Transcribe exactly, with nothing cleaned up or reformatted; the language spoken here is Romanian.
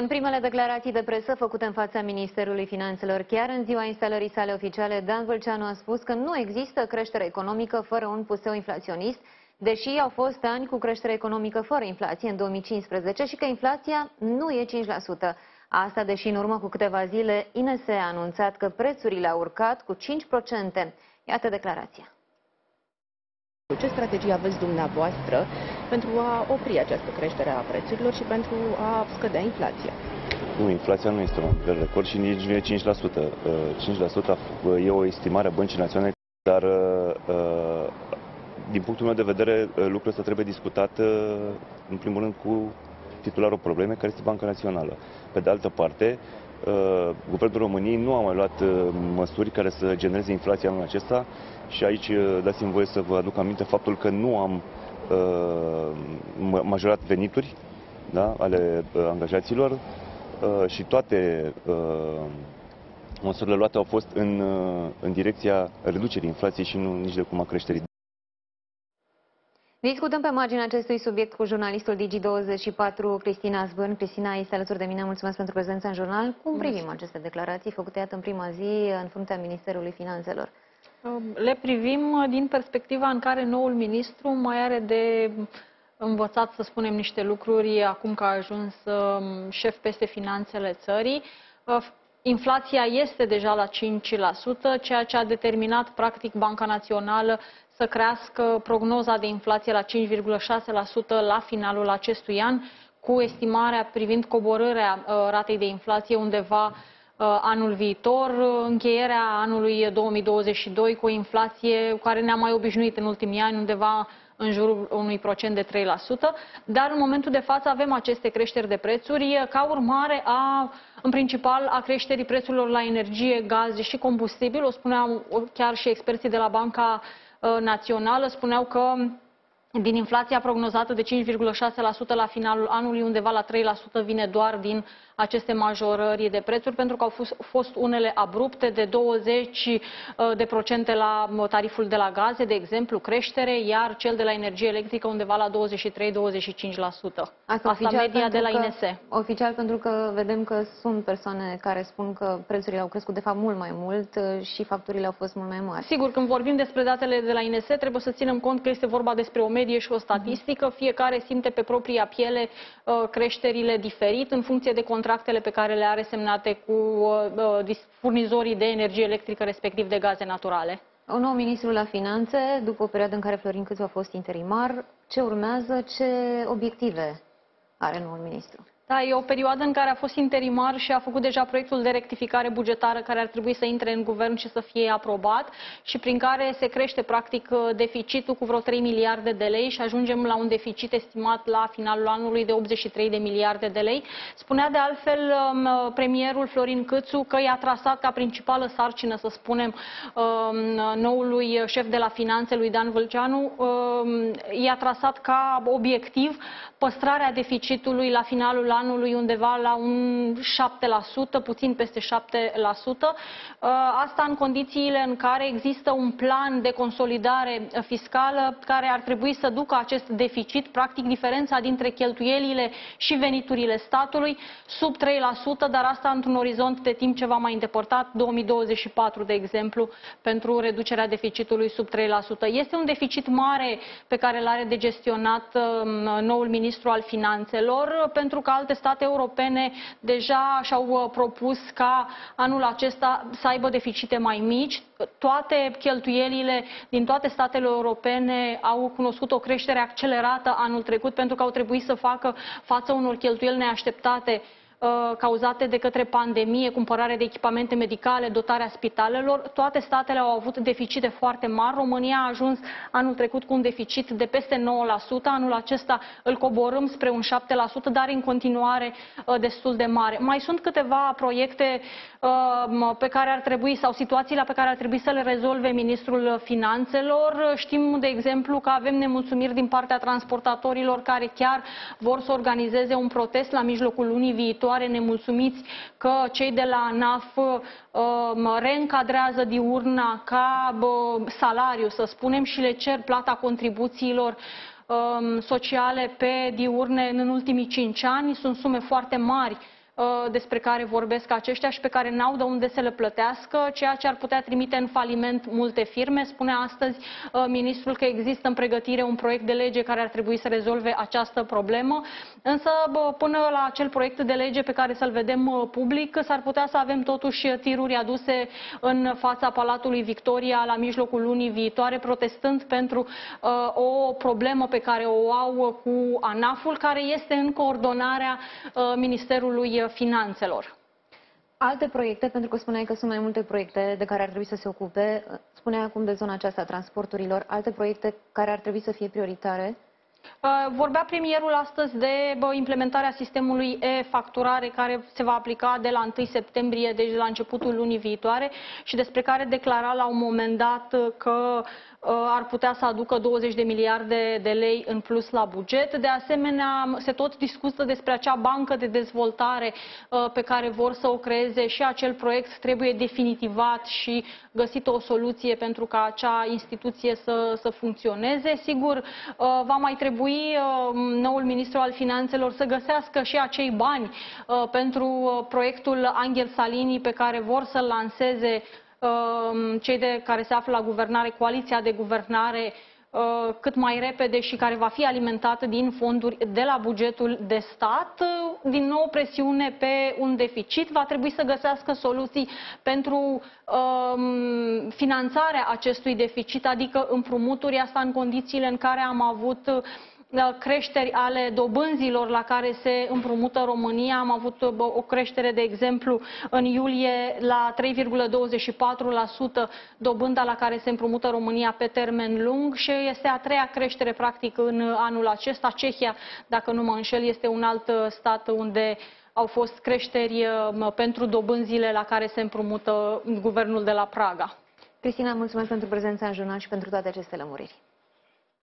În primele declarații de presă făcute în fața Ministerului Finanțelor, chiar în ziua instalării sale oficiale, Dan Vîlceanu a spus că nu există creștere economică fără un puseu inflaționist, deși au fost ani cu creștere economică fără inflație în două mii cincisprezece și că inflația nu e cinci la sută. Asta deși în urmă cu câteva zile I N S a anunțat că prețurile au urcat cu cinci la sută. Iată declarația. Ce strategie aveți dumneavoastră pentru a opri această creștere a prețurilor și pentru a scădea inflația? Nu, inflația nu este un nivel record și nici nu e cinci la sută. cinci la sută e o estimare a Băncii Naționale, dar din punctul meu de vedere lucrul ăsta trebuie discutat în primul rând cu titularul problemei, care este Banca Națională. Pe de altă parte, Guvernul României nu a mai luat măsuri care să genereze inflația anul acesta și aici dați-mi voie să vă aduc aminte faptul că nu am majorat venituri, da, ale angajaților și toate măsurile luate au fost în, în direcția reducerii inflației și nu nici de cum a creșterii. Discutăm pe marginea acestui subiect cu jurnalistul Digi douăzeci și patru, Cristina Sbân. Cristina este alături de mine, mulțumesc pentru prezența în jurnal. Cum privim aceste declarații făcute iată în prima zi în fruntea Ministerului Finanțelor? Le privim din perspectiva în care noul ministru mai are de învățat, să spunem, niște lucruri acum că a ajuns șef peste finanțele țării. Inflația este deja la cinci la sută, ceea ce a determinat practic Banca Națională să crească prognoza de inflație la cinci virgulă șase la sută la finalul acestui an, cu estimarea privind coborârea ratei de inflație undeva anul viitor, încheierea anului două mii douăzeci și doi cu o inflație care ne-a mai obișnuit în ultimii ani, undeva în jurul unui procent de trei la sută, dar în momentul de față avem aceste creșteri de prețuri ca urmare a, în principal, a creșterii prețurilor la energie, gaze și combustibil. O spuneau chiar și experții de la Banca Națională, spuneau că din inflația prognozată de cinci virgulă șase la sută la finalul anului, undeva la trei la sută vine doar din aceste majorări de prețuri, pentru că au fost unele abrupte de douăzeci la sută la tariful de la gaze, de exemplu, creștere, iar cel de la energie electrică undeva la douăzeci și trei la douăzeci și cinci la sută. Asta, Asta media de la I N S. Că, oficial, pentru că vedem că sunt persoane care spun că prețurile au crescut de fapt mult mai mult și facturile au fost mult mai mari. Sigur, când vorbim despre datele de la I N S, trebuie să ținem cont că este vorba despre o medie și o statistică, fiecare simte pe propria piele creșterile diferit în funcție de contractele pe care le are semnate cu furnizorii de energie electrică, respectiv de gaze naturale. Un nou ministru la finanțe, după o perioadă în care Florin Câțu a fost interimar, ce urmează, ce obiective are noul ministru? Da, e o perioadă în care a fost interimar și a făcut deja proiectul de rectificare bugetară care ar trebui să intre în guvern și să fie aprobat și prin care se crește practic deficitul cu vreo trei miliarde de lei și ajungem la un deficit estimat la finalul anului de optzeci și trei de miliarde de lei. Spunea de altfel premierul Florin Câțu că i-a trasat ca principală sarcină, să spunem, noului șef de la finanțe, lui Dan Vîlceanu, i-a trasat ca obiectiv păstrarea deficitului la finalul anului anului undeva la un șapte la sută, puțin peste șapte la sută. Asta în condițiile în care există un plan de consolidare fiscală care ar trebui să ducă acest deficit, practic diferența dintre cheltuielile și veniturile statului, sub trei la sută, dar asta într-un orizont de timp ceva mai îndepărtat, două mii douăzeci și patru, de exemplu, pentru reducerea deficitului sub trei la sută. Este un deficit mare pe care l-are de gestionat noul ministru al finanțelor, pentru că alte state europene deja și-au propus ca anul acesta să aibă deficite mai mici. Toate cheltuielile din toate statele europene au cunoscut o creștere accelerată anul trecut pentru că au trebuit să facă față unor cheltuieli neașteptate cauzate de către pandemie, cumpărare de echipamente medicale, dotarea spitalelor. Toate statele au avut deficite foarte mari. România a ajuns anul trecut cu un deficit de peste nouă la sută. Anul acesta îl coborâm spre un șapte la sută, dar în continuare destul de mare. Mai sunt câteva proiecte pe care ar trebui, sau situațiile pe care ar trebui să le rezolve ministrul finanțelor. Știm, de exemplu, că avem nemulțumiri din partea transportatorilor care chiar vor să organizeze un protest la mijlocul lunii viitoare, nemulțumiți că cei de la ANAF uh, reîncadrează diurna ca uh, salariu, să spunem, și le cer plata contribuțiilor uh, sociale pe diurne în ultimii cinci ani. Sunt sume foarte mari despre care vorbesc aceștia și pe care n-au de unde să le plătească, ceea ce ar putea trimite în faliment multe firme. Spune astăzi ministrul că există în pregătire un proiect de lege care ar trebui să rezolve această problemă, însă până la acel proiect de lege pe care să-l vedem public, s-ar putea să avem totuși tiruri aduse în fața Palatului Victoria la mijlocul lunii viitoare, protestând pentru o problemă pe care o au cu ANAF-ul, care este în coordonarea Ministerului Finanțelor. Alte proiecte, pentru că spuneai că sunt mai multe proiecte de care ar trebui să se ocupe, spuneai acum de zona aceasta a transporturilor, alte proiecte care ar trebui să fie prioritare? Vorbea premierul astăzi de implementarea sistemului e-facturare care se va aplica de la întâi septembrie, deci de la începutul lunii viitoare, și despre care declara la un moment dat că ar putea să aducă douăzeci de miliarde de lei în plus la buget. De asemenea, se tot discută despre acea bancă de dezvoltare pe care vor să o creeze și acel proiect trebuie definitivat și găsită o soluție pentru ca acea instituție să, să funcționeze. Sigur, va mai trebui noul ministru al finanțelor să găsească și acei bani pentru proiectul Angel Salini pe care vor să-l lanseze cei de care se află la guvernare, coaliția de guvernare, cât mai repede și care va fi alimentată din fonduri de la bugetul de stat. Din nou presiune pe un deficit. Va trebui să găsească soluții pentru um, finanțarea acestui deficit, adică împrumuturi, asta în condițiile în care am avut creșteri ale dobânzilor la care se împrumută România. Am avut o creștere, de exemplu, în iulie la trei virgulă douăzeci și patru la sută dobânda la care se împrumută România pe termen lung și este a treia creștere, practic, în anul acesta. Cehia, dacă nu mă înșel, este un alt stat unde au fost creșteri pentru dobânzile la care se împrumută guvernul de la Praga. Cristina, mulțumesc pentru prezența în jurnal și pentru toate aceste lămuriri.